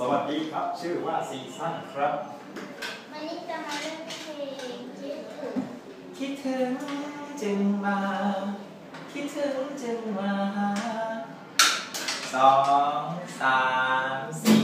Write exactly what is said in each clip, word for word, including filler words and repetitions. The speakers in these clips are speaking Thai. สวัสดีครับชื่อว่าซีซั่นครับวันนี้จะมาเล่นเพลงคิดถึงคิดถึงจึงมาคิดถึงจึงมาสองสามสี่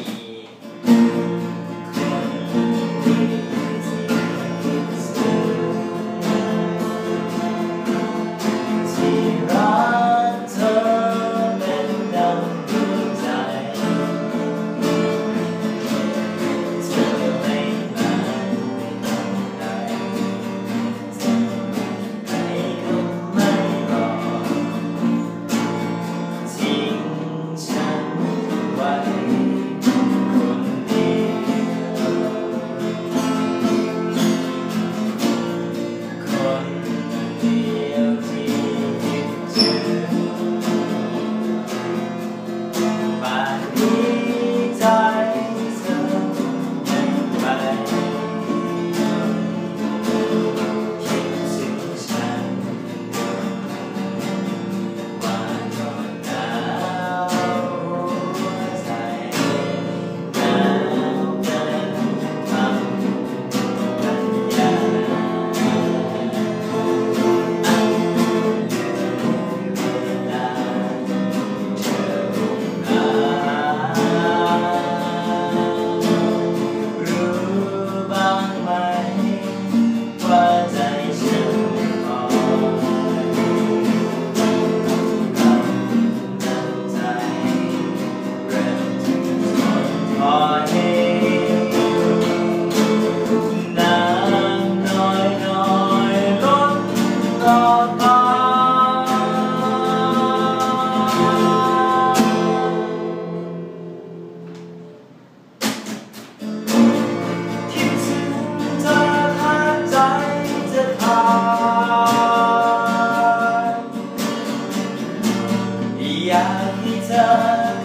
อยากให้เธอ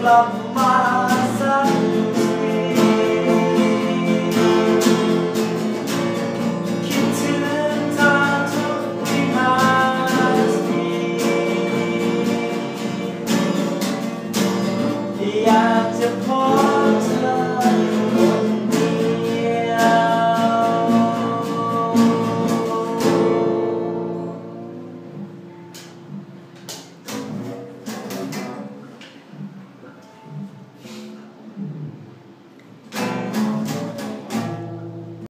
กลับมา